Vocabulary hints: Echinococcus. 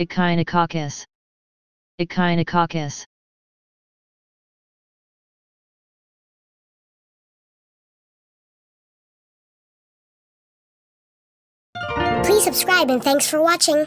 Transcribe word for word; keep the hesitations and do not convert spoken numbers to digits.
Echinococcus. Echinococcus. Please subscribe and thanks for watching.